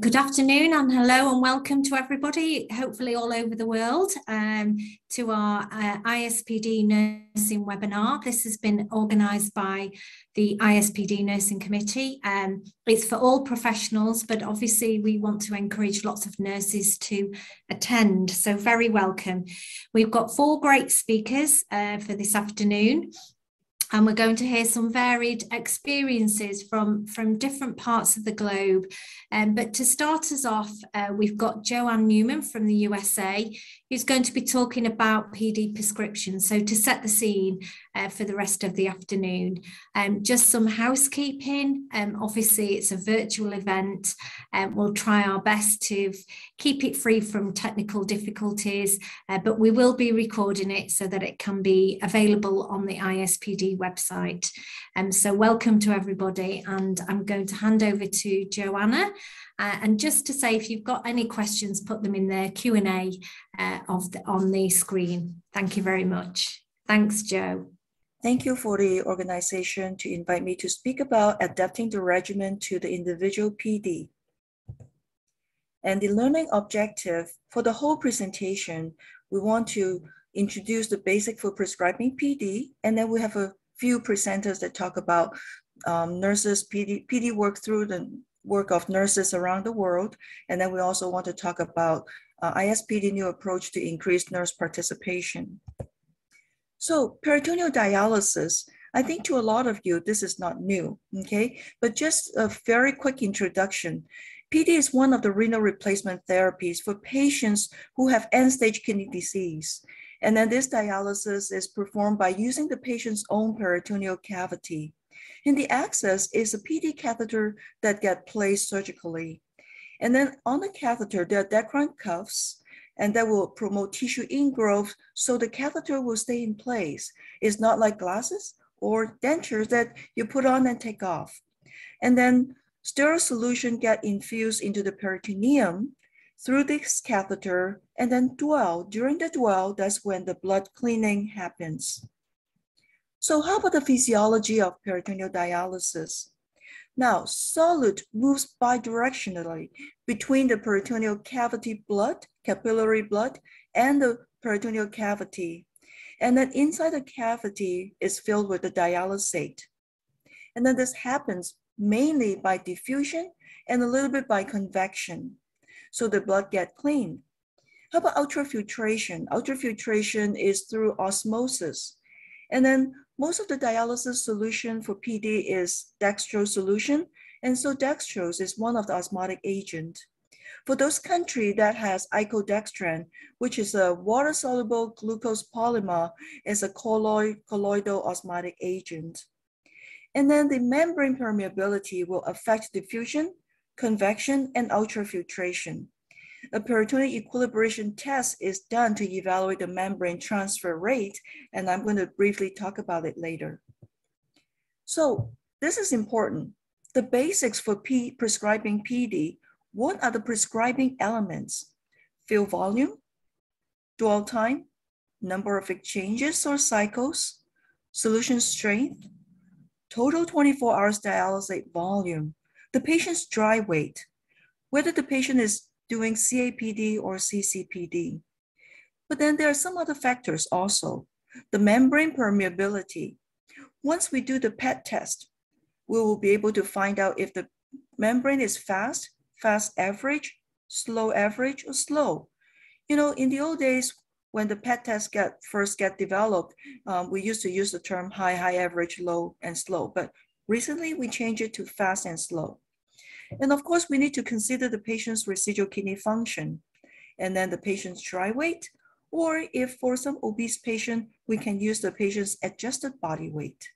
Good afternoon and hello and welcome to everybody, hopefully all over the world, to our ISPD nursing webinar. This has been organised by the ISPD nursing committee. It's for all professionals, but obviously we want to encourage lots of nurses to attend, so very welcome. We've got four great speakers for this afternoon. And we're going to hear some varied experiences from different parts of the globe. But to start us off, we've got Joanne Newman from the USA, who's going to be talking about PD prescriptions. So to set the scene for the rest of the afternoon, just some housekeeping. Obviously, it's a virtual event. We'll try our best to keep it free from technical difficulties, but we will be recording it so that it can be available on the ISPD website. So welcome to everybody, and I'm going to hand over to Joanna. And just to say, if you've got any questions, put them in the Q&A on the screen. Thank you very much. Thanks, Jo. Thank you for the organization to invite me to speak about adapting the regimen to the individual PD. And the learning objective for the whole presentation, we want to introduce the basic for prescribing PD, and then we have a few presenters that talk about nurses, PD work through the work of nurses around the world. And then we also want to talk about ISPD new approach to increase nurse participation. So peritoneal dialysis, I think to a lot of you, this is not new, okay? But just a very quick introduction. PD is one of the renal replacement therapies for patients who have end-stage kidney disease. And then this dialysis is performed by using the patient's own peritoneal cavity. In the access is a PD catheter that gets placed surgically. And then on the catheter, there are Dacron cuffs, and that will promote tissue ingrowth, so the catheter will stay in place. It's not like glasses or dentures that you put on and take off. And then sterile solution gets infused into the peritoneum through this catheter, and then dwell. During the dwell, that's when the blood cleaning happens. So how about the physiology of peritoneal dialysis? Now, solute moves bidirectionally between the peritoneal cavity blood, capillary blood, and the peritoneal cavity. And then inside the cavity is filled with the dialysate. And then this happens mainly by diffusion and a little bit by convection. So the blood gets cleaned. How about ultrafiltration? Ultrafiltration is through osmosis. And then most of the dialysis solution for PD is dextrose solution. And so dextrose is one of the osmotic agents. For those countries that has icodextrin, which is a water-soluble glucose polymer, is a colloidal osmotic agent. And then the membrane permeability will affect diffusion, convection, and ultrafiltration. A peritoneal equilibration test is done to evaluate the membrane transfer rate, and I'm going to briefly talk about it later. So this is important. The basics for prescribing PD, what are the prescribing elements? Fill volume, dwell time, number of exchanges or cycles, solution strength, total 24 hours dialysate volume, the patient's dry weight, whether the patient is doing CAPD or CCPD. But then there are some other factors also. The membrane permeability. Once we do the PET test, we will be able to find out if the membrane is fast average, or slow. You know, in the old days, when the PET test first got developed, we used to use the term high average, low, and slow. But recently, we changed it to fast and slow. And of course, we need to consider the patient's residual kidney function, and then the patient's dry weight, or if for some obese patient, we can use the patient's adjusted body weight.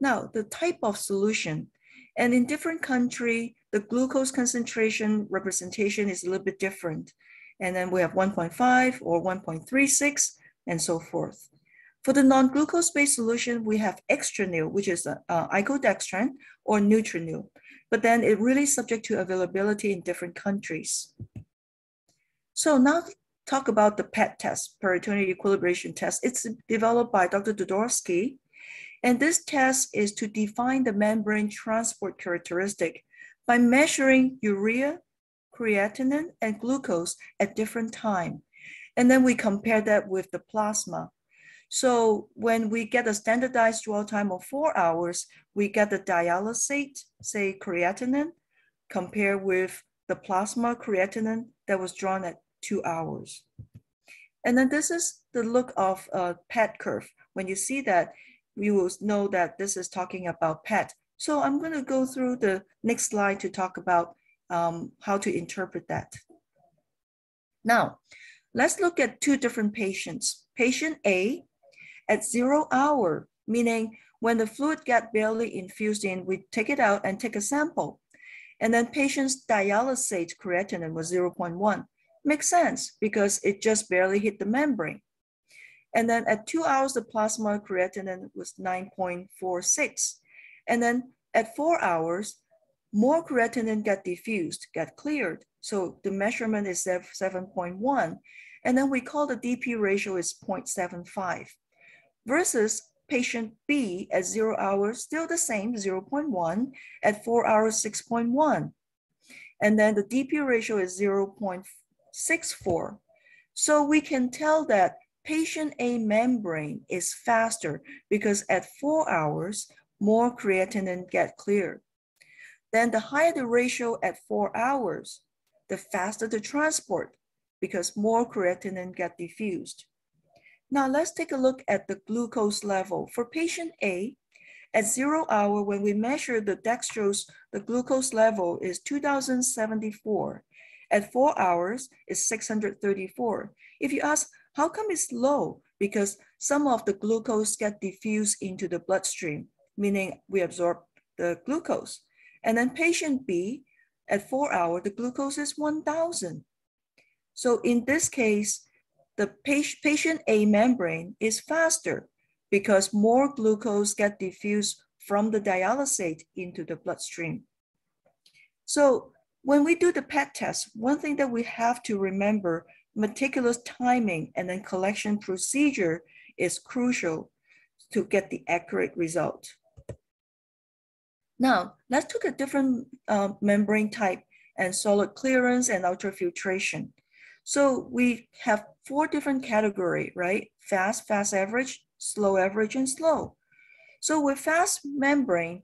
Now, the type of solution, and in different countries, the glucose concentration representation is a little bit different. And then we have 1.5 or 1.36 and so forth. For the non-glucose-based solution, we have extraneal, which is icodextrin or nutraneal, but then it really subject to availability in different countries. So now talk about the PET test, peritoneal equilibration test. It's developed by Dr. Dodorsky, and this test is to define the membrane transport characteristic by measuring urea, creatinine, and glucose at different time. And then we compare that with the plasma. So when we get a standardized dwell time of 4 hours, we get the dialysate, say creatinine, compared with the plasma creatinine that was drawn at 2 hours. And then this is the look of PET curve. When you see that, you will know that this is talking about PET. So I'm going to go through the next slide to talk about how to interpret that. Now, let's look at two different patients. Patient A at 0 hour, meaning when the fluid got barely infused in, we take it out and take a sample. And then patient's dialysate creatinine was 0.1. Makes sense because it just barely hit the membrane. And then at 2 hours, the plasma creatinine was 9.46. And then at 4 hours, more creatinine got diffused, got cleared. So the measurement is 7.1. And then we call the DP ratio is 0.75 versus patient B at 0 hours, still the same, 0.1, at 4 hours, 6.1. And then the DP ratio is 0.64. So we can tell that patient A membrane is faster because at 4 hours, more creatinine get cleared. Then the higher the ratio at 4 hours, the faster the transport because more creatinine get diffused. Now let's take a look at the glucose level. For patient A, at 0 hour, when we measure the dextrose, the glucose level is 2074. At 4 hours, it's 634. If you ask, how come it's low? Because some of the glucose get diffused into the bloodstream, meaning we absorb the glucose. And then patient B, at 4 hours, the glucose is 1000. So in this case, the patient A membrane is faster because more glucose get diffused from the dialysate into the bloodstream. So when we do the PET test, one thing that we have to remember, meticulous timing and then collection procedure is crucial to get the accurate result. Now, let's look at different membrane type and solid clearance and ultrafiltration. So we have 4 different categories, right? Fast, fast average, slow. So with fast membrane,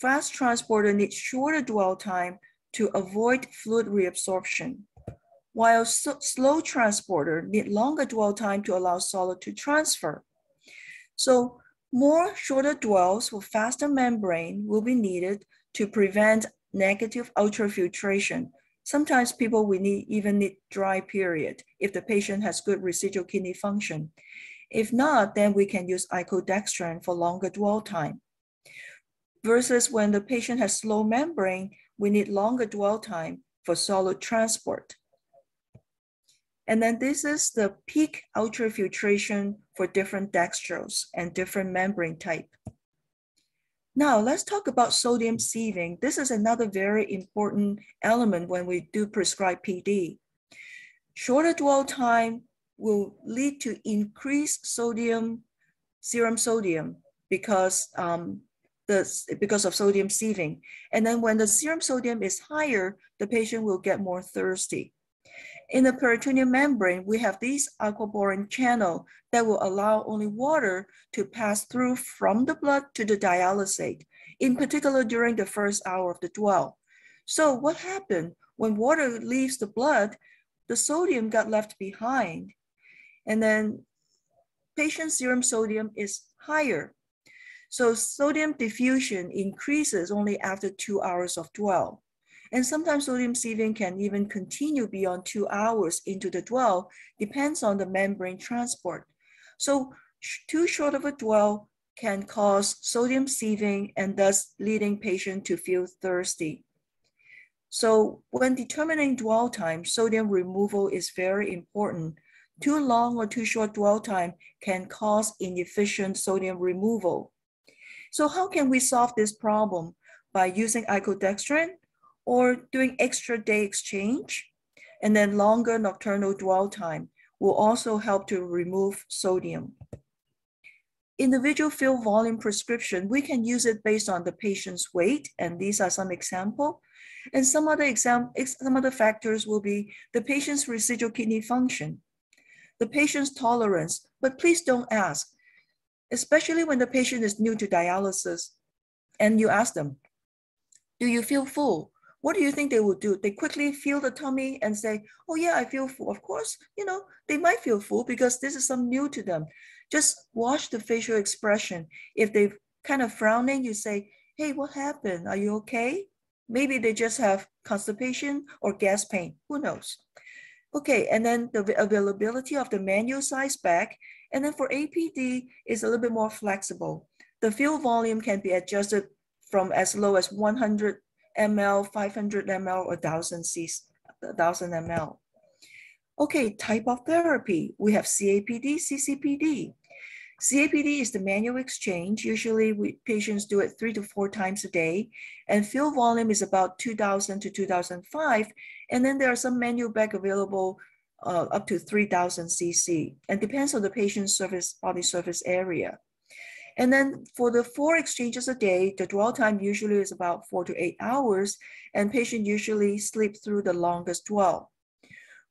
fast transporter needs shorter dwell time to avoid fluid reabsorption, while slow transporter need longer dwell time to allow solid to transfer. So more shorter dwells with faster membrane will be needed to prevent negative ultrafiltration. Sometimes people will even need dry period if the patient has good residual kidney function. If not, then we can use icodextrin for longer dwell time. Versus when the patient has slow membrane, we need longer dwell time for solid transport. And then this is the peak ultrafiltration for different dextrose and different membrane type. Now let's talk about sodium sieving. This is another very important element when we do prescribe PD. Shorter dwell time will lead to increased serum sodium because of sodium sieving. And then when the serum sodium is higher, the patient will get more thirsty. In the peritoneal membrane, we have these aquaporin channel that will allow only water to pass through from the blood to the dialysate, in particular during the first hour of the dwell. So what happened when water leaves the blood, the sodium got left behind. And then patient serum sodium is higher. So sodium diffusion increases only after 2 hours of dwell. And sometimes sodium sieving can even continue beyond 2 hours into the dwell, depends on the membrane transport. So too short of a dwell can cause sodium sieving and thus leading patient to feel thirsty. So when determining dwell time, sodium removal is very important. Too long or too short dwell time can cause inefficient sodium removal. So how can we solve this problem? By using icodextrin, or doing extra day exchange, and then longer nocturnal dwell time will also help to remove sodium. Individual fill volume prescription, we can use it based on the patient's weight, and these are some examples. And some other factors will be the patient's residual kidney function, the patient's tolerance, but please don't ask, especially when the patient is new to dialysis, and you ask them, do you feel full? What do you think they will do? They quickly feel the tummy and say, oh yeah, I feel full. Of course, you know, they might feel full because this is something new to them. Just watch the facial expression. If they kind of frowning, you say, hey, what happened? Are you okay? Maybe they just have constipation or gas pain, who knows? Okay, and then the availability of the manual size bag. And then for APD, it's a little bit more flexible. The fill volume can be adjusted from as low as 100 ml, 500 ml, or 1,000 ml. Okay, type of therapy. We have CAPD, CCPD. CAPD is the manual exchange. Usually patients do it 3 to 4 times a day, and fill volume is about 2,000 to 2,005. And then there are some manual bag available up to 3,000 cc, and depends on the patient's body surface area. And then for the 4 exchanges a day, the dwell time usually is about 4 to 8 hours, and patient usually sleep through the longest dwell.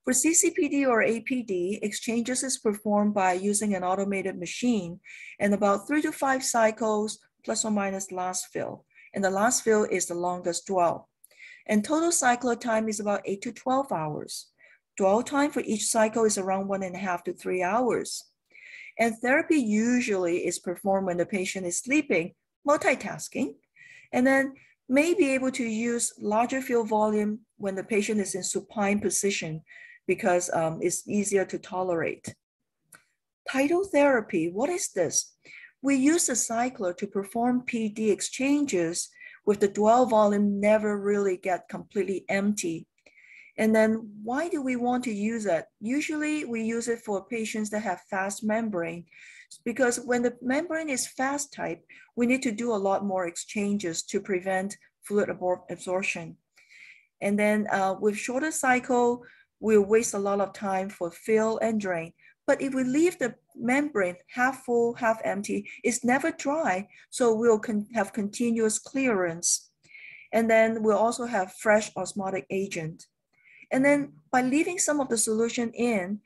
For CCPD or APD, exchanges is performed by using an automated machine, and about 3 to 5 cycles, plus or minus last fill. And the last fill is the longest dwell. And total cycle time is about 8 to 12 hours. Dwell time for each cycle is around 1.5 to 3 hours. And therapy usually is performed when the patient is sleeping, multitasking, and then may be able to use larger fill volume when the patient is in supine position because it's easier to tolerate. Tidal therapy, what is this? We use the cycler to perform PD exchanges with the dwell volume never really get completely empty. And then why do we want to use it? Usually we use it for patients that have fast membrane, because when the membrane is fast type, we need to do a lot more exchanges to prevent fluid absorption. And then with shorter cycle, we'll waste a lot of time for fill and drain. But if we leave the membrane half full, half empty, it's never dry, so we'll have continuous clearance. And then we'll also have fresh osmotic agent. And then by leaving some of the solution in,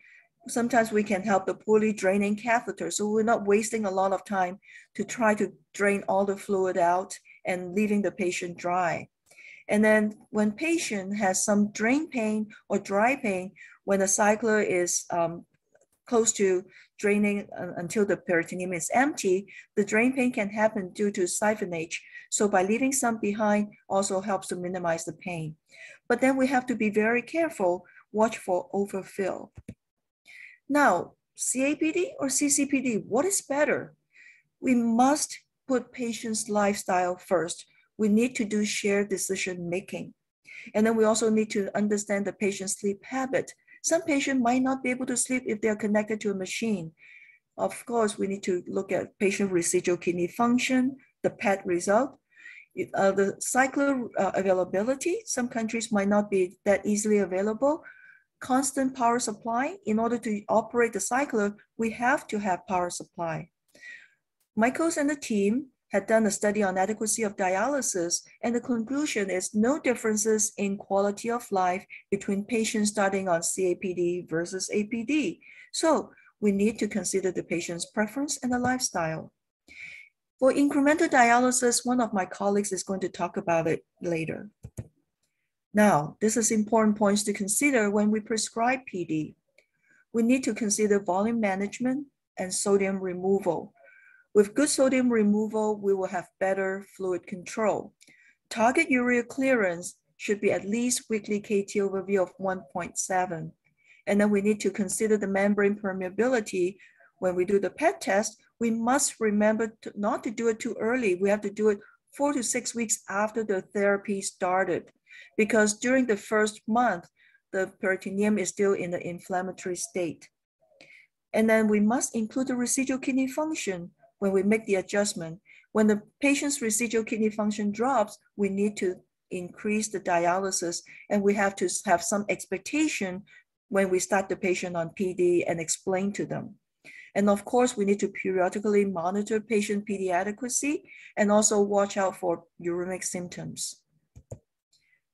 sometimes we can help the poorly draining catheter. So we're not wasting a lot of time to try to drain all the fluid out and leaving the patient dry. And then when patient has some drain pain or dry pain, when the cycler is close to draining until the peritoneum is empty, the drain pain can happen due to siphonage. So by leaving some behind also helps to minimize the pain. But then we have to be very careful, watch for overfill. Now, CAPD or CCPD, what is better? We must put patient's lifestyle first. We need to do shared decision making. And then we also need to understand the patient's sleep habit. Some patients might not be able to sleep if they're connected to a machine. Of course, we need to look at patient residual kidney function, the PET result, the cycler availability. Some countries might not be that easily available. Constant power supply. In order to operate the cycler, we have to have power supply. Michaels and the team had done a study on adequacy of dialysis, and the conclusion is no differences in quality of life between patients starting on CAPD versus APD. So we need to consider the patient's preference and the lifestyle. For incremental dialysis, one of my colleagues is going to talk about it later. Now, this is important points to consider when we prescribe PD. We need to consider volume management and sodium removal. With good sodium removal, we will have better fluid control. Target urea clearance should be at least weekly Kt/V of 1.7. And then we need to consider the membrane permeability. When we do the PET test, we must remember not to do it too early. We have to do it 4 to 6 weeks after the therapy started, because during the first month, the peritoneum is still in the inflammatory state. And then we must include the residual kidney function when we make the adjustment. When the patient's residual kidney function drops, we need to increase the dialysis, and we have to have some expectation when we start the patient on PD and explain to them. And of course, we need to periodically monitor patient PD adequacy and also watch out for uremic symptoms.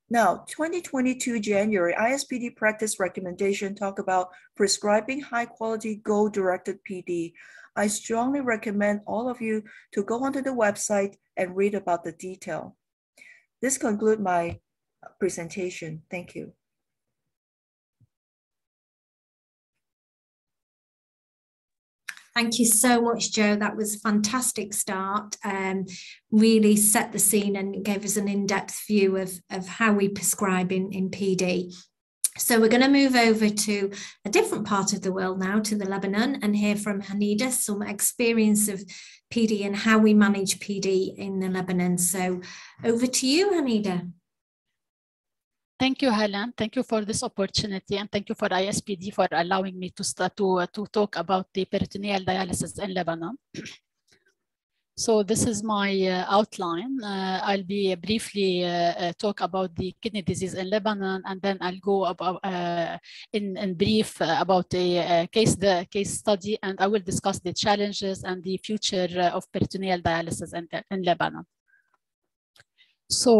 Now, 2022 January, ISPD practice recommendation talk about prescribing high quality goal-directed PD. I strongly recommend all of you to go onto the website and read about the detail. This concludes my presentation. Thank you. Thank you so much, Jo. That was a fantastic start. Really set the scene and gave us an in-depth view of how we prescribe in PD. So we're going to move over to a different part of the world now, to the Lebanon, and hear from Hanida some experience of PD and how we manage PD in the Lebanon. So over to you, Hanida. Thank you, Helen. Thank you for this opportunity, and thank you for ISPD for allowing me to talk about the peritoneal dialysis in Lebanon. So this is my outline. I'll be briefly talk about the kidney disease in Lebanon, and then I'll go about, in brief about the case study, and I will discuss the challenges and the future of peritoneal dialysis in Lebanon. So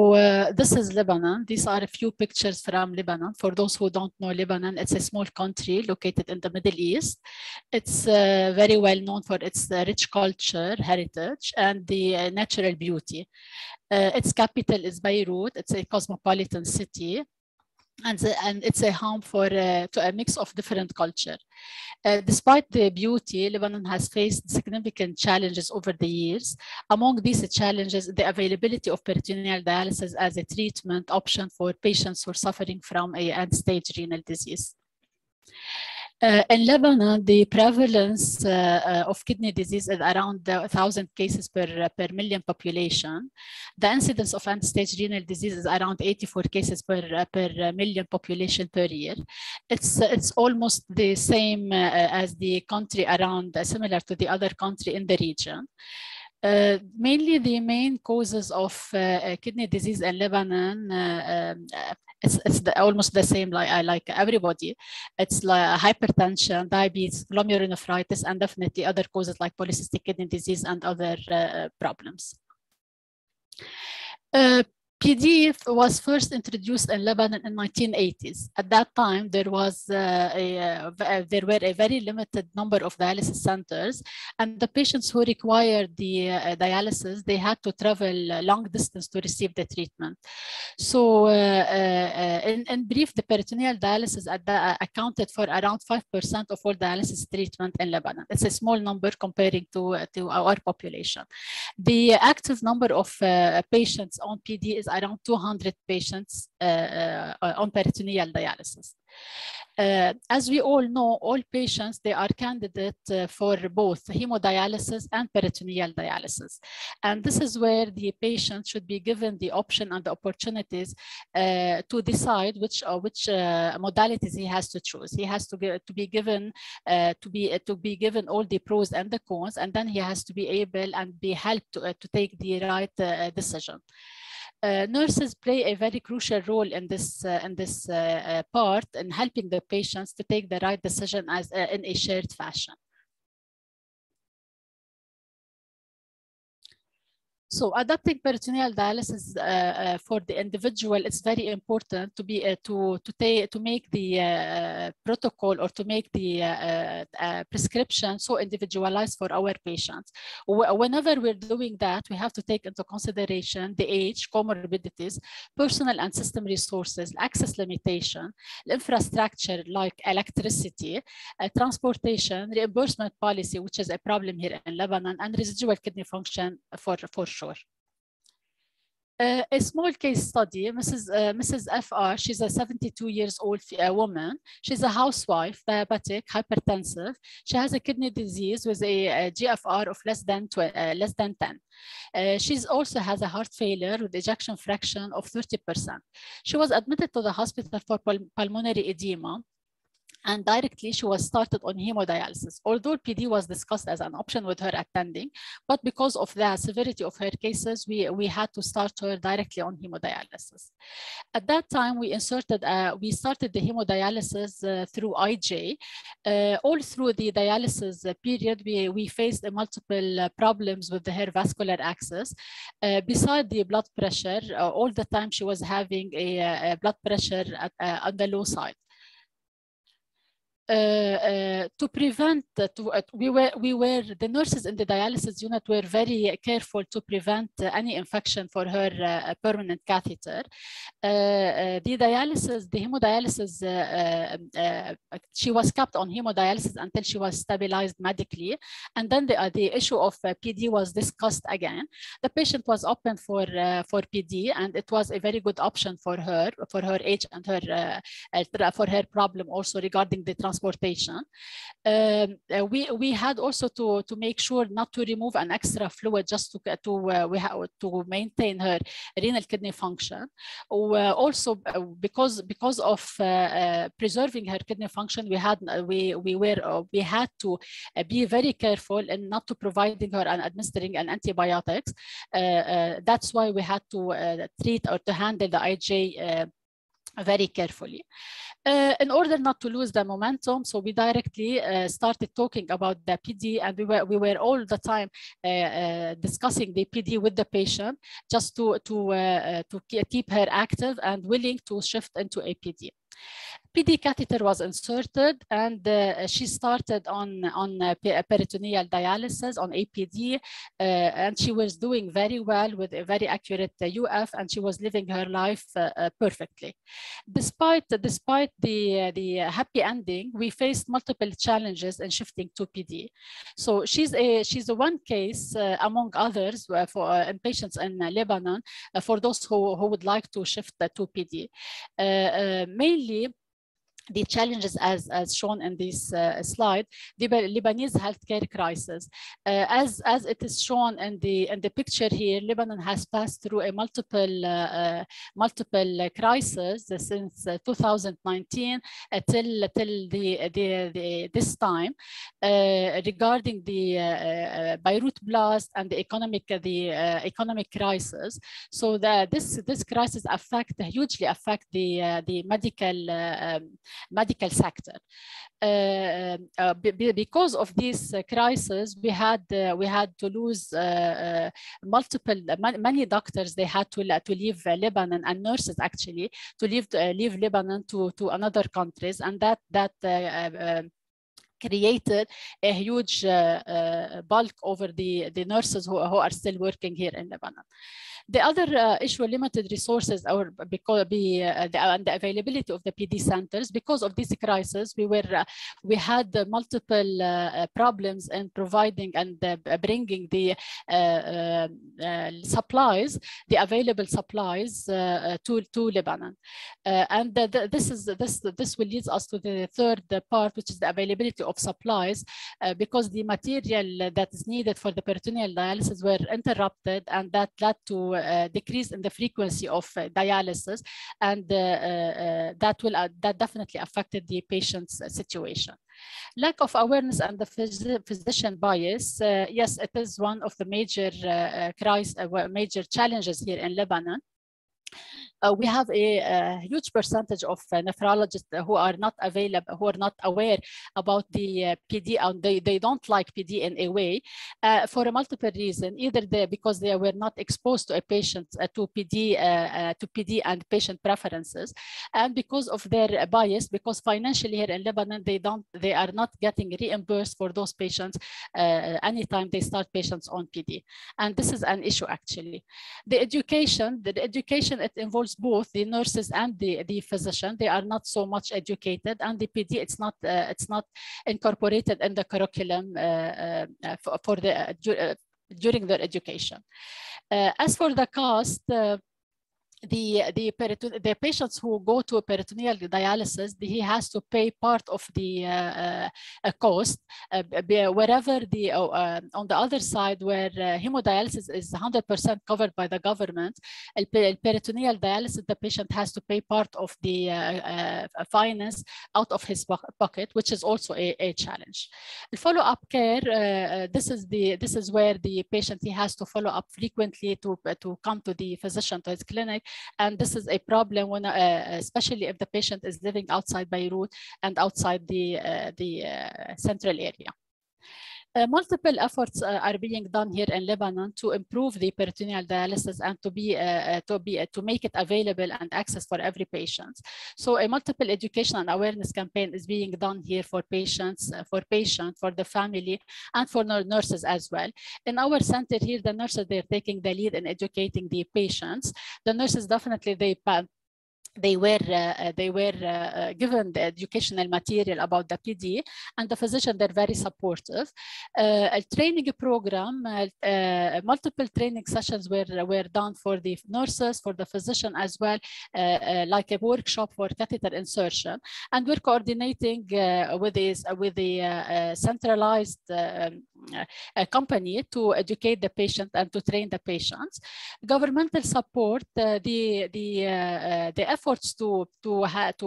this is Lebanon. These are a few pictures from Lebanon. For those who don't know Lebanon, it's a small country located in the Middle East. It's very well known for its rich culture, heritage, and the natural beauty. Its capital is Beirut. It's a cosmopolitan city. And it's a home for to a mix of different culture. Despite the beauty, Lebanon has faced significant challenges over the years. Among these challenges, the availability of peritoneal dialysis as a treatment option for patients who are suffering from a end-stage renal disease. In Lebanon, the prevalence of kidney disease is around 1,000 cases per million population. The incidence of end-stage renal disease is around 84 cases per million population per year. It's almost the same as the country around, similar to the other country in the region. Mainly the main causes of kidney disease in Lebanon, it's almost the same like everybody. It's like hypertension, diabetes, glomerulonephritis, and definitely other causes like polycystic kidney disease and other problems. PD was first introduced in Lebanon in 1980s. At that time, there were a very limited number of dialysis centers, and the patients who required the dialysis, they had to travel long distance to receive the treatment. So in brief, the peritoneal dialysis accounted for around 5% of all dialysis treatment in Lebanon. It's a small number comparing to our population. The active number of patients on PD is around 200 patients on peritoneal dialysis. As we all know, all patients, they are candidate for both hemodialysis and peritoneal dialysis. And this is where the patient should be given the option and the opportunities to decide which modalities he has to choose. He has to be given all the pros and the cons, and then he has to be able and be helped to take the right decision. Nurses play a very crucial role in this part in helping the patients to take the right decision as in a shared fashion. So adapting peritoneal dialysis for the individual, it's very important to be to make the protocol or to make the prescription so individualized for our patients. Whenever we're doing that, we have to take into consideration the age, comorbidities, personal and system resources, access limitation, infrastructure like electricity, transportation, reimbursement policy, which is a problem here in Lebanon, and residual kidney function for sure. A small case study, Mrs. FR, she's a 72 years old woman. She's a housewife, diabetic, hypertensive. She has a kidney disease with a GFR of less than 10. She also has a heart failure with ejection fraction of 30%. She was admitted to the hospital for pulmonary edema. and directly she was started on hemodialysis, although PD was discussed as an option with her attending, but because of the severity of her cases, we had to start her directly on hemodialysis. At that time, we started the hemodialysis through IJ. All through the dialysis period, we faced multiple problems with her vascular access. Beside the blood pressure, all the time she was having a blood pressure on the low side. To prevent, the nurses in the dialysis unit were very careful to prevent any infection for her permanent catheter. She was kept on hemodialysis until she was stabilized medically, and then the issue of PD was discussed again. The patient was open for PD, and it was a very good option for her age and her for her problem also regarding the transportation. We had also to make sure not to remove an extra fluid just to maintain her renal kidney function. Also, because of preserving her kidney function, we had to be very careful in not to providing her and administering an antibiotics. That's why we had to treat or to handle the IJ very carefully. In order not to lose the momentum, so we directly started talking about the PD, and we were all the time discussing the PD with the patient, just to keep her active and willing to shift into APD. PD catheter was inserted, and she started on peritoneal dialysis, on APD, and she was doing very well with a very accurate UF, and she was living her life perfectly. Despite the happy ending, we faced multiple challenges in shifting to PD. So she's a one case among others for patients in Lebanon, for those who would like to shift to PD. Mainly, the challenges as shown in this slide, the Lebanese healthcare crisis. As it is shown in the picture here, Lebanon has passed through a multiple crises since 2019 till this time, regarding the Beirut blast and the economic crisis. So this crisis hugely affect the medical sector. Because of this crisis, we had to lose many doctors. They had to leave Lebanon, and nurses actually to leave Lebanon to another countries, and that created a huge bulk over the nurses who are still working here in Lebanon. The other issue, limited resources, or the availability of the PD centers. Because of this crisis, we had multiple problems in providing and bringing the supplies, the available supplies to Lebanon. And this will lead us to the third part, which is the availability of supplies, because the material that is needed for the peritoneal dialysis were interrupted, and that led to decrease in the frequency of dialysis, and that definitely affected the patient's situation. Lack of awareness and the physician bias. Yes, it is one of the major challenges here in Lebanon. We have a huge percentage of nephrologists who are not available, who are not aware about the PD, and they don't like PD in a way for a multiple reason. Either because they were not exposed to a patient to PD and patient preferences, and because of their bias, because financially here in Lebanon they are not getting reimbursed for those patients anytime they start patients on PD, and this is an issue actually. The education, it involves both the nurses and the physician. They are not so much educated, and the PD, it's not incorporated in the curriculum during their education. As for the cost, the patients who go to peritoneal dialysis, he has to pay part of the cost. Wherever the on the other side, where hemodialysis is 100% covered by the government, peritoneal dialysis, the patient has to pay part of the finance out of his pocket, which is also a challenge. The follow-up care, this is where the patient has to follow up frequently to come to the physician, to his clinic, and this is a problem when especially if the patient is living outside Beirut and outside the central area. Multiple efforts are being done here in Lebanon to improve the peritoneal dialysis and to make it available and access for every patient. So a multiple education and awareness campaign is being done here for patients, for the family, and for nurses as well. In our center here, the nurses, they're taking the lead in educating the patients. The nurses definitely, they were given the educational material about the PD, and the physician, they're very supportive. A training program, multiple training sessions were done for the nurses, for the physician as well, like a workshop for catheter insertion, and we're coordinating with the centralized company to educate the patient and to train the patients. Governmental support, the efforts to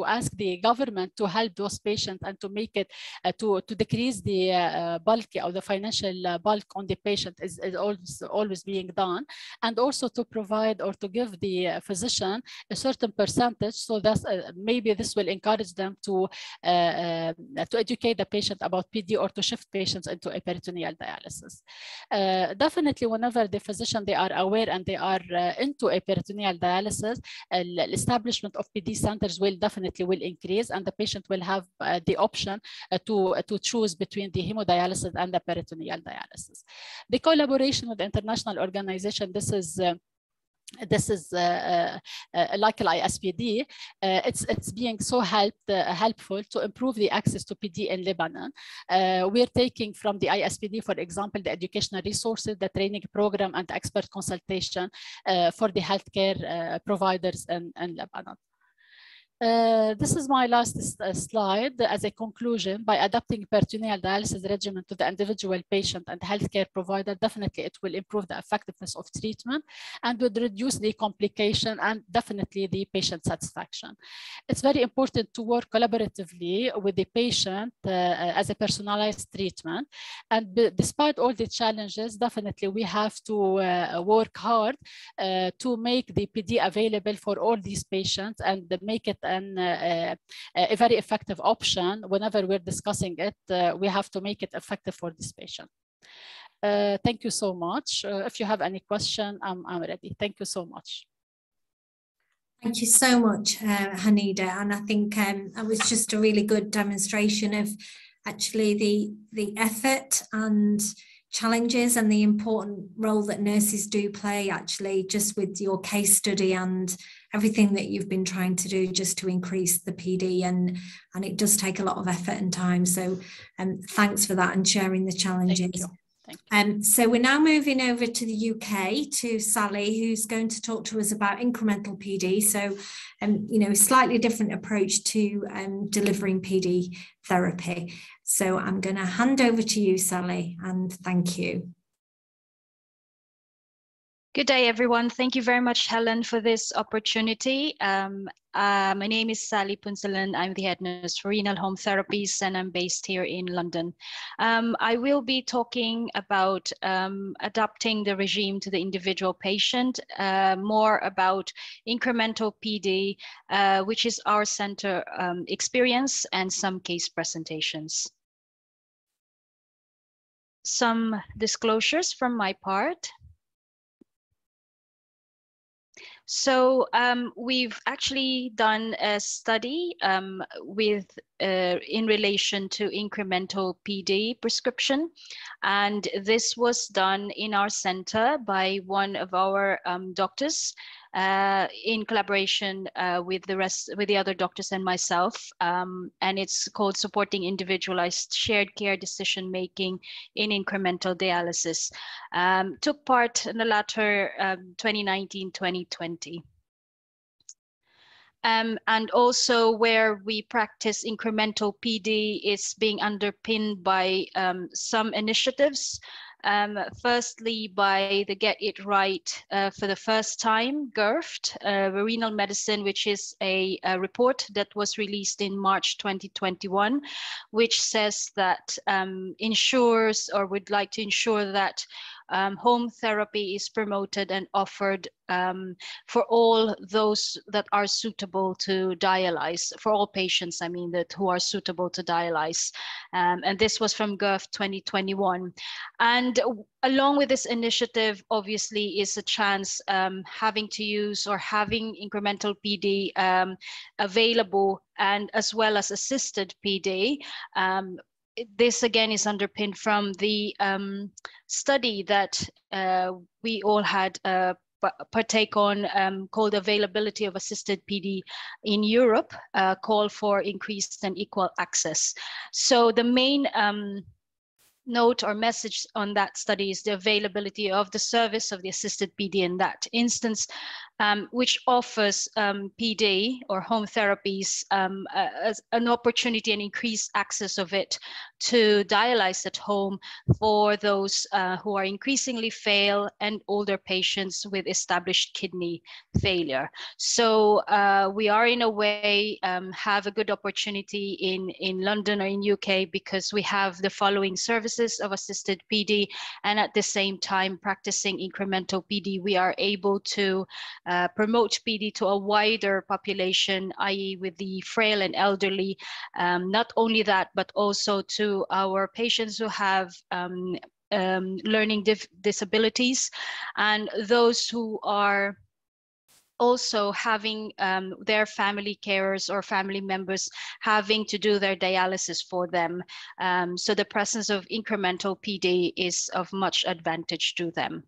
ask the government to help those patients and to make it to decrease the bulk or the financial bulk on the patient is always being done, and also to provide or to give the physician a certain percentage, so that maybe this will encourage them to educate the patient about PD or to shift patients into a peritoneal dialysis. Definitely, whenever the physician, they are aware and they are into a peritoneal dialysis, establishment of PD centers will definitely increase, and the patient will have the option to choose between the hemodialysis and the peritoneal dialysis. The collaboration with the international organization, this is like ISPD, it's being so helpful to improve the access to PD in Lebanon. We're taking from the ISPD, for example, the educational resources, the training program, and expert consultation for the healthcare providers in Lebanon. This is my last slide as a conclusion. By adapting peritoneal dialysis regimen to the individual patient and healthcare provider, definitely it will improve the effectiveness of treatment and would reduce the complication and definitely the patient satisfaction. It's very important to work collaboratively with the patient as a personalized treatment, and despite all the challenges, definitely we have to work hard to make the PD available for all these patients and make it a very effective option. Whenever we're discussing it, we have to make it effective for this patient. Thank you so much. If you have any question, I'm ready. Thank you so much. Thank you so much, Hanida. And I think it was just a really good demonstration of actually the effort and challenges and the important role that nurses do play, actually, just with your case study and everything that you've been trying to do just to increase the PD, and it does take a lot of effort and time. So thanks for that and sharing the challenges. Thank you. Thank you. So we're now moving over to the UK to Sally, who's going to talk to us about incremental PD. So, you know, slightly different approach to delivering PD therapy. So I'm going to hand over to you, Sally, and thank you. Good day, everyone. Thank you very much, Helen, for this opportunity. My name is Sally Punselen. I'm the head nurse for renal home therapies, and I'm based here in London. I will be talking about adapting the regime to the individual patient, more about incremental PD, which is our center experience, and some case presentations. Some disclosures from my part. So we've actually done a study with in relation to incremental PD prescription, and this was done in our center by one of our doctors in collaboration with the other doctors and myself, and it's called Supporting Individualized Shared Care Decision Making in Incremental Dialysis. Took part in the latter 2019-2020. And also where we practice incremental PD is being underpinned by some initiatives. Firstly, by the Get It Right for the first time, GERFT, renal medicine, which is a report that was released in March 2021, which says that ensures, or would like to ensure, that home therapy is promoted and offered for all those that are suitable to dialyze, for all patients, I mean, that who are suitable to dialyze. And this was from GERF 2021. And along with this initiative, obviously, is a chance having to use or having incremental PD available, and as well as assisted PD. This again is underpinned from the study that we all had partake on, called Availability of Assisted PD in Europe, Call for Increased and Equal Access. So the main note or message on that study is the availability of the service of the assisted PD in that instance, which offers PD or home therapies as an opportunity and increased access of it to dialyze at home for those who are increasingly frail and older patients with established kidney failure. So we are in a way have a good opportunity in London or in UK, because we have the following services of assisted PD, and at the same time practicing incremental PD, we are able to promote PD to a wider population, i.e. with the frail and elderly. Not only that, but also to our patients who have learning disabilities, and those who are also having their family carers or family members having to do their dialysis for them. So the presence of incremental PD is of much advantage to them.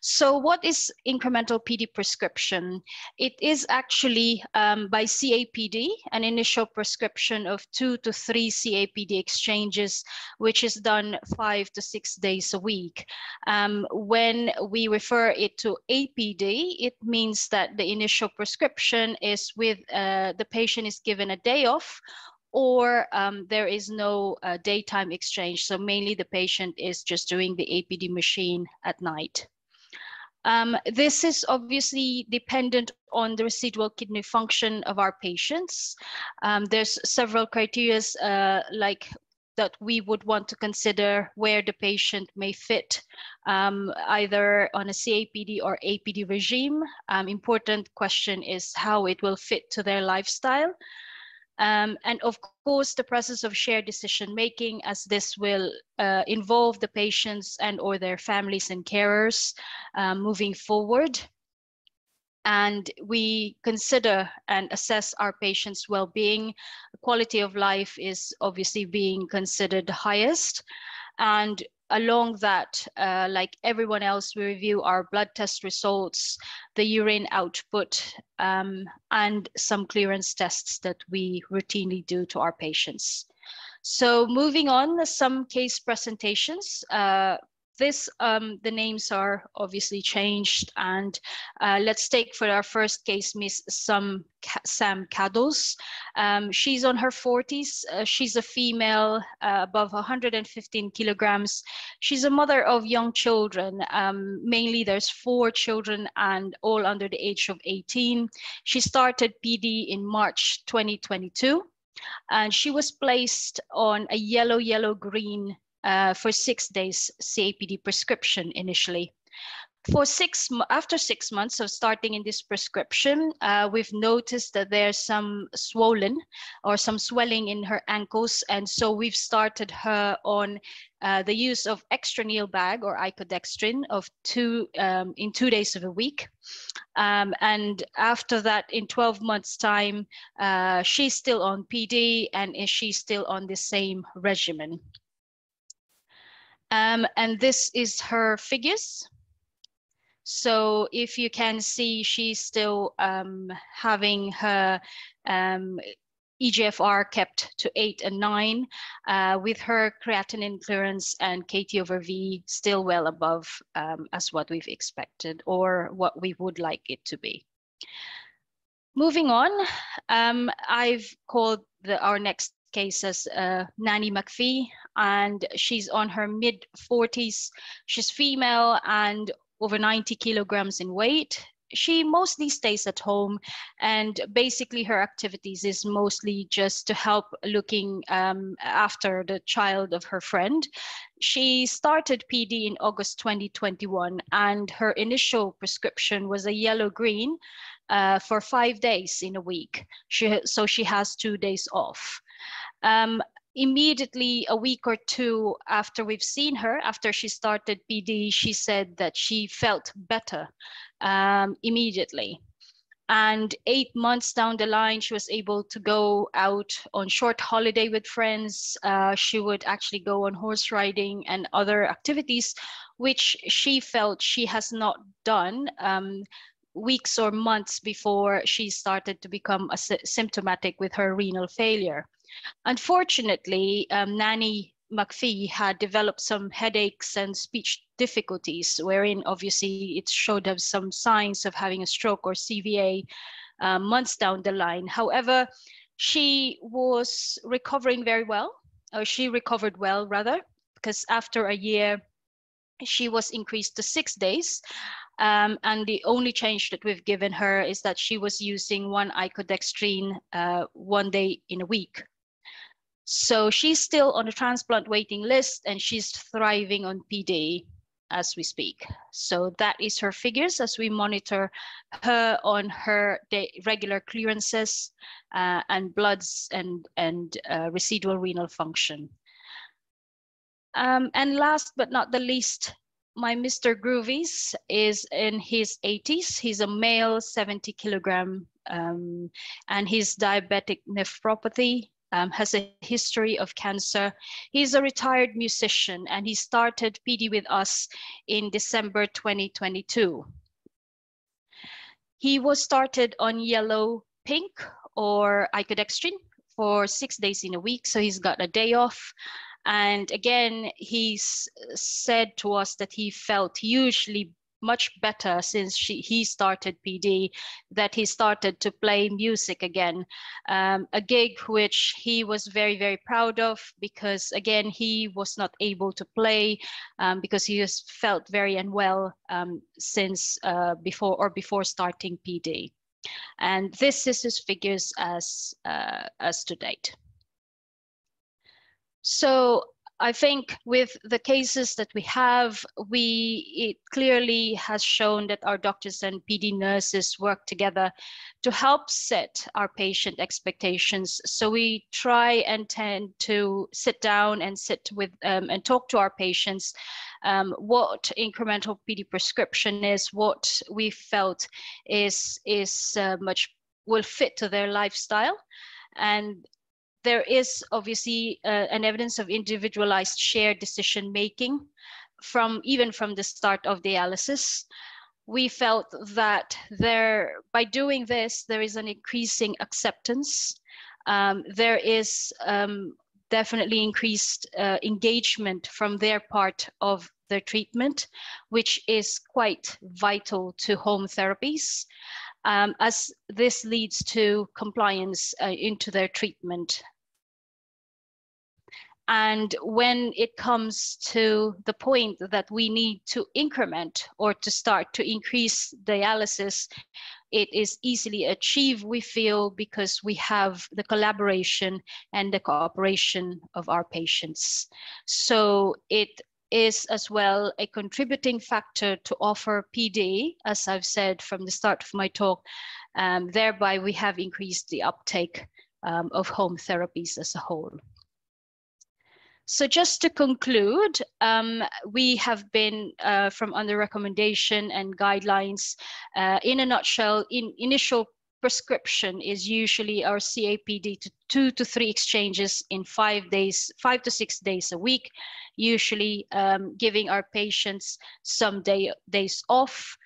So what is incremental PD prescription? It is actually by CAPD, an initial prescription of 2 to 3 CAPD exchanges, which is done 5 to 6 days a week. When we refer it to APD, it means that the initial prescription is with the patient is given a day off, or there is no daytime exchange. So mainly the patient is just doing the APD machine at night. This is obviously dependent on the residual kidney function of our patients. There's several criteria like that we would want to consider where the patient may fit, either on a CAPD or APD regime. Important question is how it will fit to their lifestyle. And of course, the process of shared decision-making, as this will involve the patients and or their families and carers moving forward. And we consider and assess our patients' well-being. Quality of life is obviously being considered the highest. And along that, like everyone else, we review our blood test results, the urine output, and some clearance tests that we routinely do to our patients. So moving on, some case presentations. The names are obviously changed, and let's take for our first case, Miss Sam Caddles. She's on her 40s. She's a female, above 115 kilograms. She's a mother of young children. Mainly there's 4 children and all under the age of 18. She started PD in March 2022, and she was placed on a yellow-green for 6 days CAPD prescription initially. After 6 months of starting in this prescription, we've noticed that there's some swelling in her ankles, and so we've started her on the use of extraneal bag or icodextrin of 2 days of a week. And after that, in 12 months time, she's still on PD, and she's still on the same regimen. And this is her figures. So if you can see, she's still having her EGFR kept to 8 and 9, with her creatinine clearance and Kt/V still well above as what we've expected, or what we would like it to be. Moving on, I've called our next case as Nanny McPhee, and she's on her mid-40s. She's female and over 90 kilograms in weight. She mostly stays at home, and basically her activities is mostly just to help looking after the child of her friend. She started PD in August 2021, and her initial prescription was a yellow-green for 5 days in a week. So she has 2 days off. Immediately, a week or two after we've seen her, after she started PD, she said that she felt better immediately. And 8 months down the line, she was able to go out on short holiday with friends. She would actually go on horse riding and other activities, which she felt she has not done weeks or months before she started to become symptomatic with her renal failure. Unfortunately, Nanny McPhee had developed some headaches and speech difficulties, wherein obviously it showed up some signs of having a stroke or CVA months down the line. However, she was recovering very well, or she recovered well rather, because after a year, she was increased to 6 days. And the only change that we've given her is that she was using one icodextrin 1 day in a week. So she's still on the transplant waiting list, and she's thriving on PD as we speak. So that is her figures as we monitor her on her regular clearances and bloods and residual renal function. And last but not the least, my Mr. Groovies is in his 80s. He's a male, 70 kilogram, and he's diabetic nephropathy. Has a history of cancer. He's a retired musician, and he started PD with us in December 2022. He was started on yellow pink or icodextrin for 6 days in a week, so he's got a day off. And again, he's said to us that he felt hugely much better since he started PD, that he started to play music again, a gig which he was very, very proud of, because again, he was not able to play because he just felt very unwell since before starting PD. And this is his figures as to date. So I think with the cases that we have, it clearly has shown that our doctors and PD nurses work together to help set our patient expectations. So we try and tend to sit down and and talk to our patients what incremental PD prescription is, what we felt will fit to their lifestyle. And there is obviously an evidence of individualized shared decision making even from the start of dialysis. We felt that by doing this, there is an increasing acceptance. There is definitely increased engagement from their part of their treatment, which is quite vital to home therapies, as this leads to compliance into their treatment. And when it comes to the point that we need to increment or to start to increase dialysis, it is easily achieved, we feel, because we have the collaboration and the cooperation of our patients. So it is as well a contributing factor to offer PD, as I've said from the start of my talk, thereby we have increased the uptake of home therapies as a whole. So just to conclude, we have been from under recommendation and guidelines, in a nutshell, in initial prescription is usually our CAPD to 2 to 3 exchanges in 5 days, 5 to 6 days a week, usually giving our patients some days off.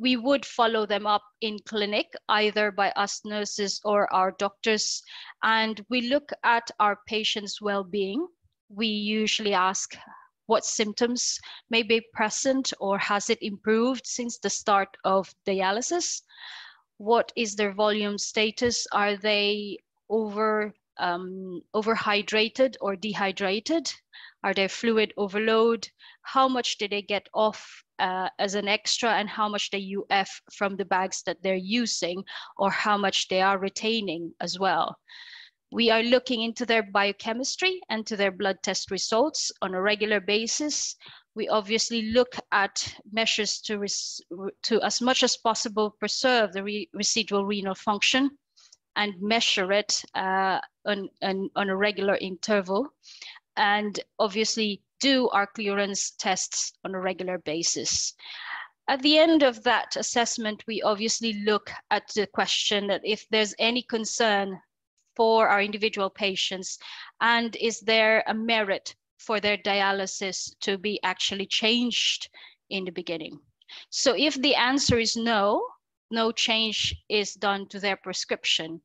We would follow them up in clinic, either by us nurses or our doctors, and we look at our patients' well-being. We usually ask what symptoms may be present or has it improved since the start of dialysis. what is their volume status? Are they overhydrated or dehydrated? Are there fluid overload? How much do they get off as an extra, and how much they UF from the bags that they're using, or how much they are retaining as well? We are looking into their biochemistry and to their blood test results on a regular basis. We obviously look at measures to as much as possible preserve the residual renal function and measure it on a regular interval, and obviously do our clearance tests on a regular basis. At the end of that assessment, we obviously look at the question that if there's any concern for our individual patients, and is there a merit for their dialysis to be actually changed in the beginning. So if the answer is no, no change is done to their prescription.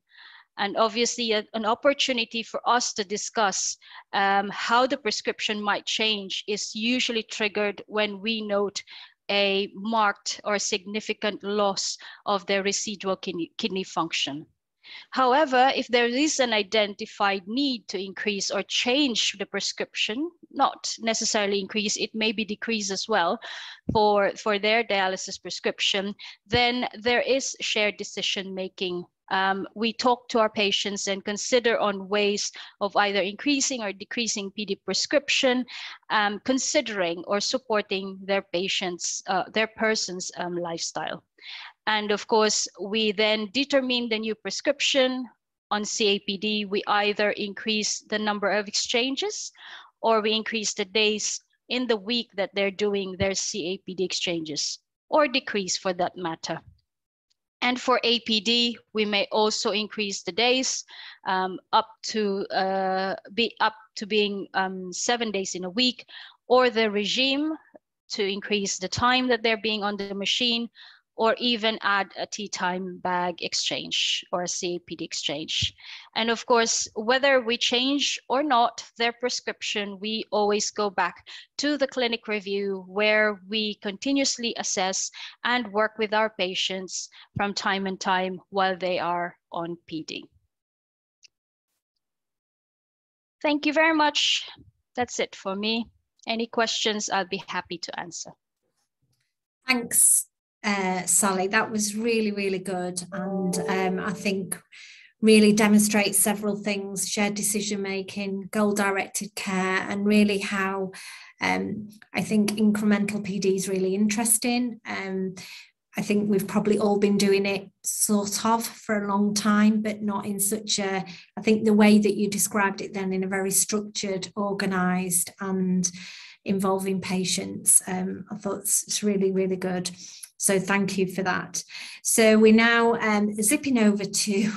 And obviously an opportunity for us to discuss how the prescription might change is usually triggered when we note a marked or significant loss of their residual kidney function. However, if there is an identified need to increase or change the prescription, not necessarily increase, it may be decrease as well for their dialysis prescription, then there is shared decision making. We talk to our patients and consider on ways of either increasing or decreasing PD prescription, considering or supporting their patients, their person's lifestyle. And of course, we then determine the new prescription. On CAPD, we either increase the number of exchanges or we increase the days in the week that they're doing their CAPD exchanges, or decrease for that matter. And for APD, we may also increase the days up to being 7 days in a week, or the regime to increase the time that they're being on the machine, or even add a tea time bag exchange or a CAPD exchange. And of course, whether we change or not their prescription, we always go back to the clinic review where we continuously assess and work with our patients from time to time while they are on PD. Thank you very much. That's it for me. Any questions, I'll be happy to answer. Thanks. Sally, that was really, really good, and I think really demonstrates several things: shared decision making, goal-directed care, and really how I think incremental PD is really interesting. I think we've probably all been doing it sort of for a long time, but not in such a, I think the way that you described it then, in a very structured, organised and involving patients. I thought it's really, really good. So thank you for that. So we're now zipping over to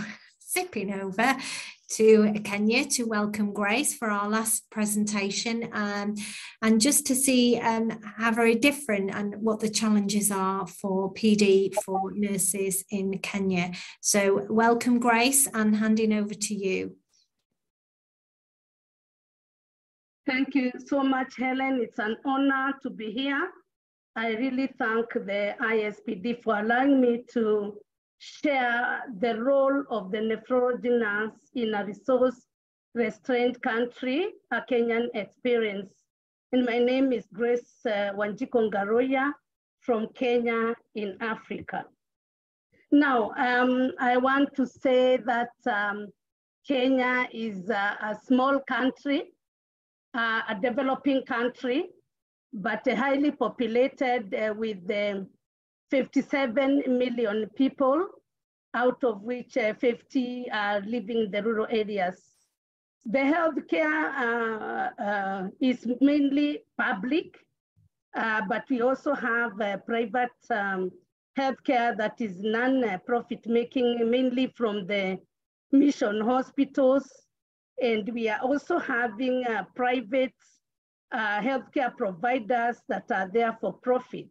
Kenya to welcome Grace for our last presentation, and just to see how very different and what the challenges are for PD for nurses in Kenya. So welcome, Grace, and handing over to you. Thank you so much, Helen. It's an honor to be here. I really thank the ISPD for allowing me to share the role of the nephrology nurse in a resource-restrained country, a Kenyan experience. And my name is Grace Wanjikongaroya from Kenya in Africa. Now, I want to say that Kenya is a small country, a developing country, but highly populated with 57 million people, out of which 50 are living in the rural areas. The healthcare is mainly public, but we also have private healthcare that is non-profit making, mainly from the mission hospitals. And we are also having private healthcare providers that are there for profit.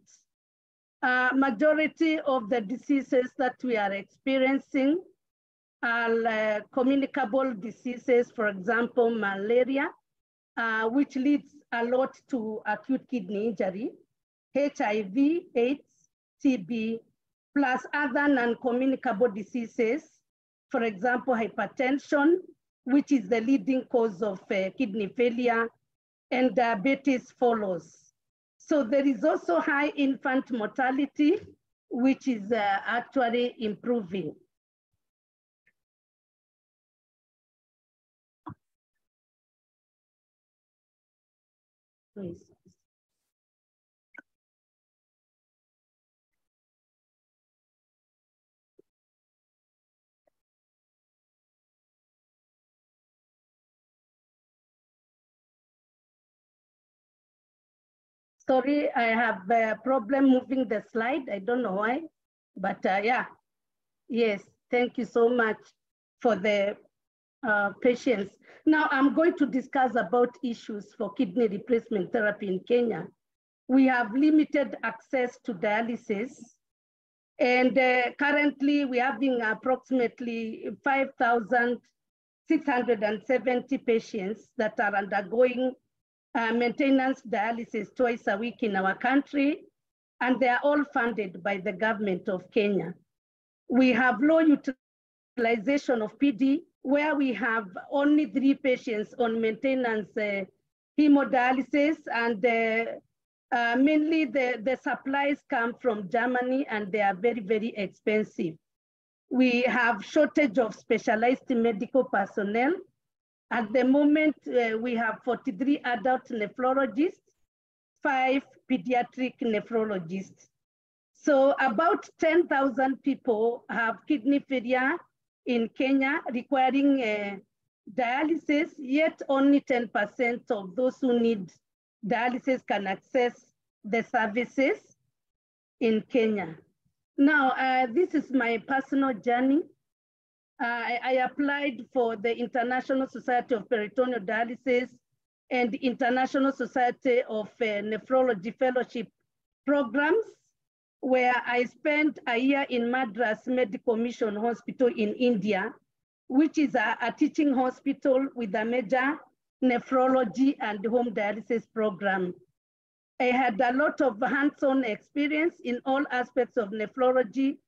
Majority of the diseases that we are experiencing are communicable diseases, for example, malaria, which leads a lot to acute kidney injury, HIV, AIDS, TB, plus other non-communicable diseases, for example, hypertension, which is the leading cause of kidney failure, and diabetes follows. So there is also high infant mortality, which is actually improving. Please. Sorry, I have a problem moving the slide. I don't know why, but yeah. Yes, thank you so much for the patience. Now I'm going to discuss about issues for kidney replacement therapy in Kenya. We have limited access to dialysis, and currently we're having approximately 5,670 patients that are undergoing maintenance dialysis twice a week in our country, and they are all funded by the government of Kenya. We have low utilization of PD, where we have only 3 patients on maintenance hemodialysis, and mainly the supplies come from Germany, and they are very, very expensive. We have shortage of specialized medical personnel. At the moment, we have 43 adult nephrologists, 5 pediatric nephrologists. So about 10,000 people have kidney failure in Kenya requiring dialysis, yet only 10% of those who need dialysis can access the services in Kenya. Now, this is my personal journey. I applied for the International Society of Peritoneal Dialysis and International Society of Nephrology Fellowship programs, where I spent a year in Madras Medical Mission Hospital in India, which is a teaching hospital with a major nephrology and home dialysis program. I had a lot of hands-on experience in all aspects of nephrology,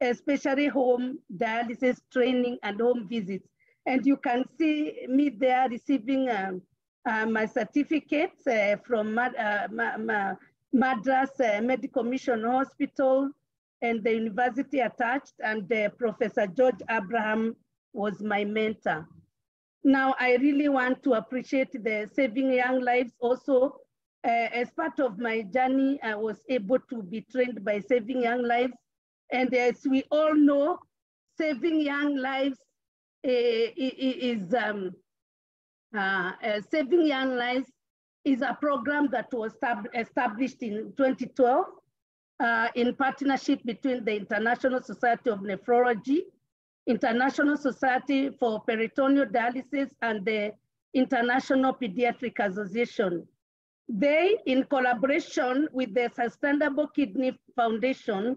especially home dialysis training and home visits. And you can see me there receiving my certificates from Madras Medical Mission Hospital and the university attached, and Professor George Abraham was my mentor. Now, I really want to appreciate the Saving Young Lives also. As part of my journey, I was able to be trained by Saving Young Lives. And as we all know, Saving Young Lives is a program that was established in 2012 in partnership between the International Society of Nephrology, International Society for Peritoneal Dialysis, and the International Pediatric Association. They, in collaboration with the Sustainable Kidney Foundation,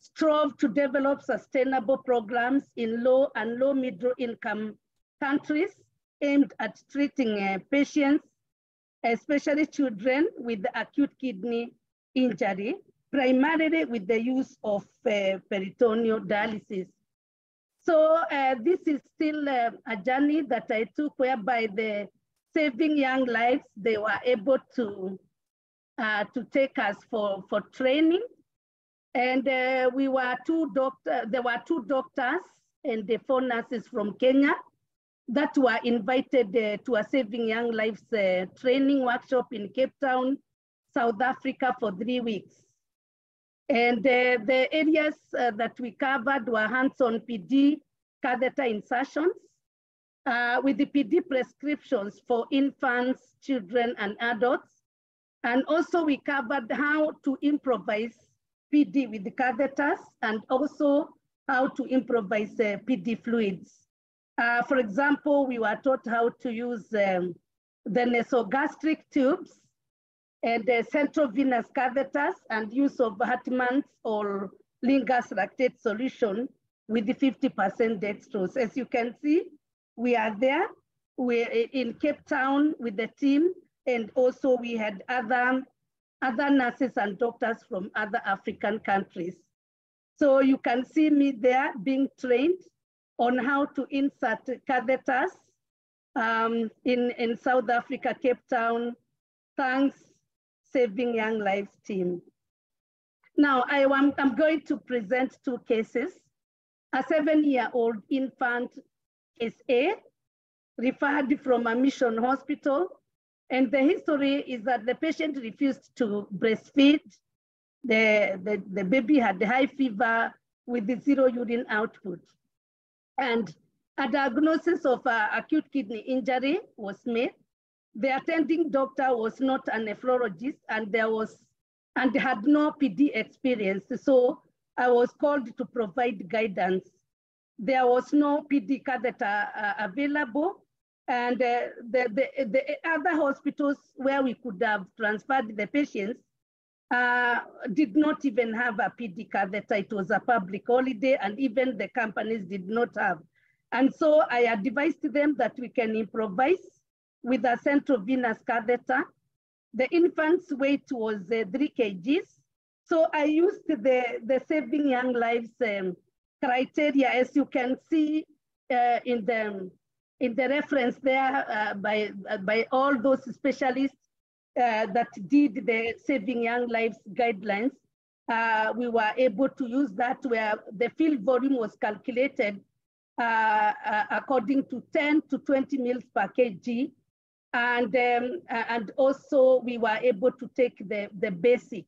strove to develop sustainable programs in low and low-middle income countries aimed at treating patients, especially children with acute kidney injury, primarily with the use of peritoneal dialysis. So this is still a journey that I took, whereby the Saving Young Lives, they were able to take us for training. And there were two doctors and 4 nurses from Kenya that were invited to a Saving Young Lives training workshop in Cape Town, South Africa for 3 weeks. And the areas that we covered were hands-on PD catheter insertions with the PD prescriptions for infants, children, and adults. And also we covered how to improvise PD with the catheters, and also how to improvise PD fluids. For example, we were taught how to use the nasogastric tubes and the central venous catheters, and use of Hartmann's or Linger's lactate solution with the 50% dextrose. As you can see, we are there. We're in Cape Town with the team, and also we had other nurses and doctors from other African countries. So you can see me there being trained on how to insert catheters in South Africa, Cape Town, thanks Saving Young Lives team. Now I'm going to present two cases. A 7-year-old infant, case A, referred from a mission hospital. And the history is that the patient refused to breastfeed. The baby had high fever with the zero urine output. And a diagnosis of acute kidney injury was made. The attending doctor was not a nephrologist and had no PD experience. So I was called to provide guidance. There was no PD catheter available. And the other hospitals where we could have transferred the patients did not even have a PD catheter. It was a public holiday, and even the companies did not have. And so I advised them that we can improvise with a central venous catheter. The infant's weight was 3 kg. So I used the Saving Young Lives criteria, as you can see in the reference there by all those specialists that did the Saving Young Lives guidelines. We were able to use that where the field volume was calculated according to 10 to 20 mils per kg. And also we were able to take the basic,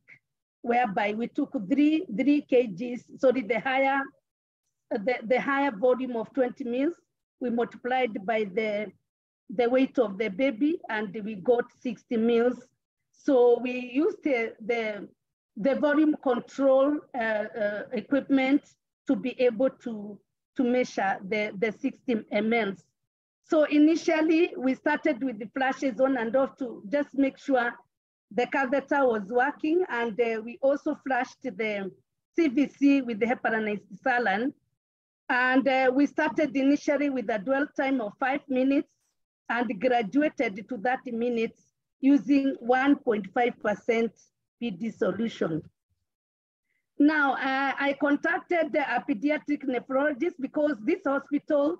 whereby we took three kgs, sorry, the higher volume of 20 mils, we multiplied by the weight of the baby, and we got 60 mils. So we used the volume control equipment to be able to measure the 60 mLs. So initially, we started with the flashes on and off to just make sure the catheter was working, and we also flashed the CVC with the heparinized saline. And we started initially with a dwell time of 5 minutes and graduated to 30 minutes using 1.5% PD solution. Now, I contacted a pediatric nephrologist because this hospital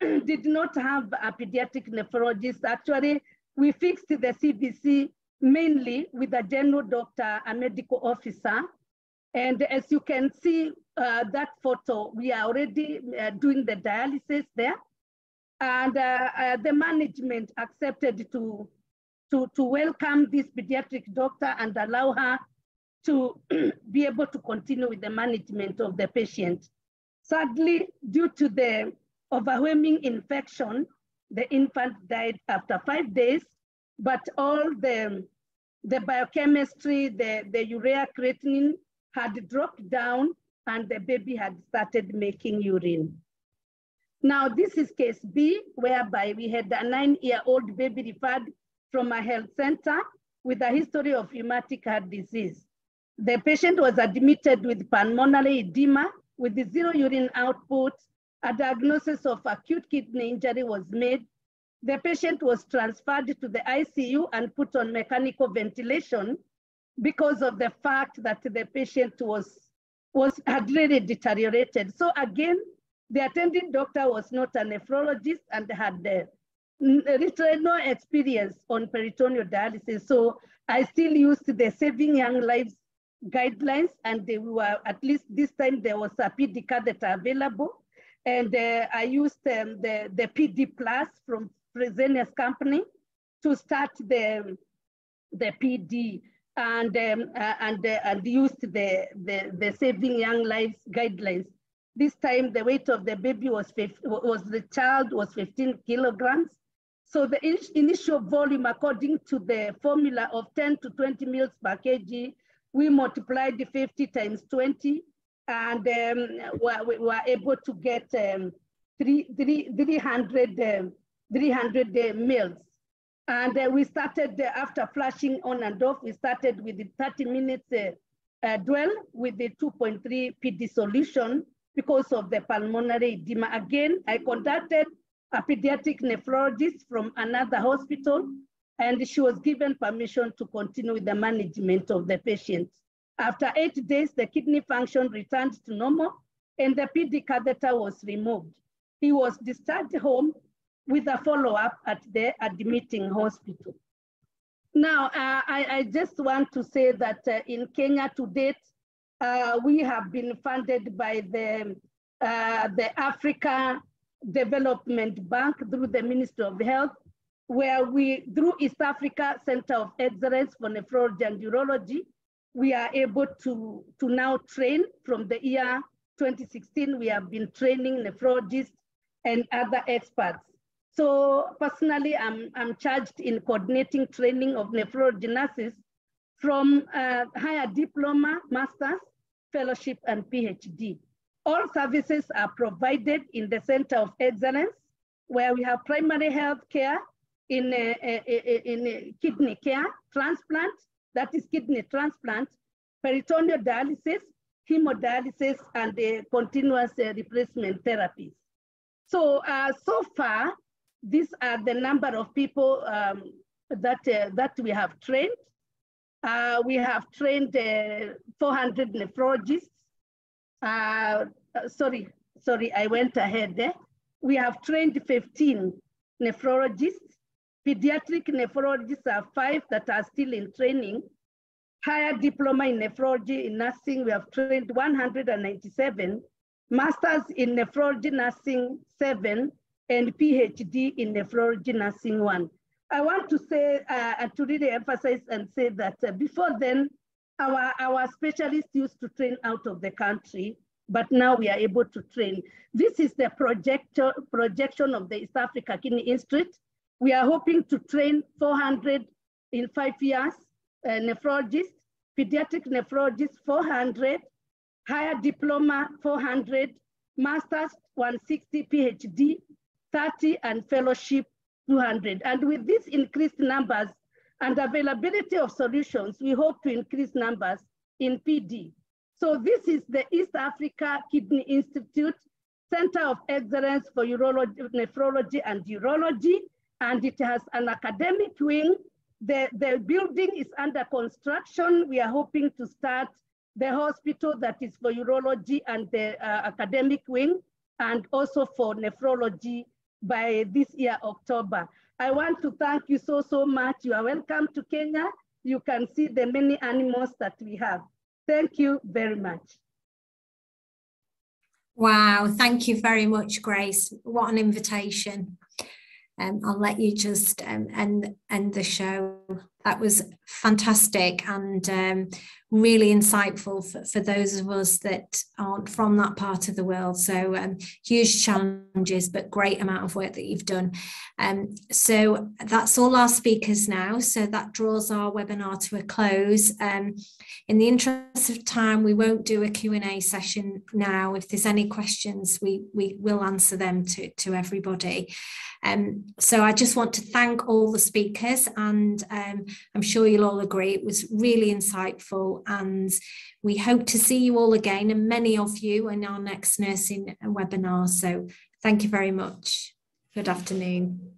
did not have a pediatric nephrologist. Actually, we fixed the CVC mainly with a general doctor, a medical officer. And as you can see that photo, we are already doing the dialysis there. And the management accepted to welcome this pediatric doctor and allow her to be able to continue with the management of the patient. Sadly, due to the overwhelming infection, the infant died after 5 days, but all the biochemistry, the urea creatinine had dropped down, and the baby had started making urine. Now, this is case B, whereby we had a 9-year-old baby referred from a health center with a history of rheumatic heart disease. The patient was admitted with pulmonary edema with the zero urine output. A diagnosis of acute kidney injury was made. The patient was transferred to the ICU and put on mechanical ventilation because of the fact that the patient had really deteriorated. So again, the attending doctor was not a nephrologist and had literally no experience on peritoneal dialysis. So I still used the Saving Young Lives guidelines, and they were, at least this time there was a PD catheter available. And I used the PD Plus from Fresenius company to start the PD, and used the Saving Young Lives guidelines. This time, the weight of the baby was 15 kilograms. So the initial volume, according to the formula of 10 to 20 mils per kg, we multiplied the 50 times 20, and we were able to get 300 mils. And we started, after flashing on and off, we started with the 30 minutes dwell with the 2.3 PD solution because of the pulmonary edema. Again, I contacted a pediatric nephrologist from another hospital, and she was given permission to continue with the management of the patient. After 8 days, the kidney function returned to normal and the PD catheter was removed. He was discharged home with a follow-up at the admitting hospital. Now, I just want to say that in Kenya to date, we have been funded by the Africa Development Bank through the Ministry of Health, where we, through East Africa Center of Excellence for Nephrology and Urology, we are able to now train. From the year 2016, we have been training nephrologists and other experts. So personally, I'm charged in coordinating training of nephrology nurses from higher diploma, master's, fellowship, and PhD. All services are provided in the Center of Excellence, where we have primary health care in kidney care, transplant, that is kidney transplant, peritoneal dialysis, hemodialysis, and the continuous replacement therapies. So, so far, these are the number of people that we have trained. We have trained 400 nephrologists. Sorry, I went ahead there. We have trained 15 nephrologists. Pediatric nephrologists are 5 that are still in training. Higher diploma in nephrology in nursing, we have trained 197. Masters in nephrology nursing 7, and PhD in nephrology nursing 1. I want to say, to really emphasize and say that before then, our specialists used to train out of the country, but now we are able to train. This is the projection of the East Africa Kidney Institute. We are hoping to train 400 in 5 years, nephrologists, pediatric nephrologists 400, higher diploma 400, master's 160, PhD 30, and fellowship 200. And with these increased numbers and availability of solutions, we hope to increase numbers in PD. So this is the East Africa Kidney Institute Center of Excellence for Urology, Nephrology and Urology, and it has an academic wing. The building is under construction. We are hoping to start the hospital that is for urology and the academic wing, and also for nephrology by this year, October. I want to thank you so much. You are welcome to Kenya. You can see the many animals that we have. Thank you very much. Wow, thank you very much, Grace. What an invitation. I'll let you just end the show. That was fantastic and really insightful for those of us that aren't from that part of the world. So huge challenges, but great amount of work that you've done. So that's all our speakers now. So that draws our webinar to a close. In the interest of time, we won't do a Q&A session now. If there's any questions, we will answer them to everybody. So I just want to thank all the speakers, and I'm sure you'll all agree it was really insightful, and we hope to see you all again, and many of you, in our next nursing webinar. So thank you very much. Good afternoon.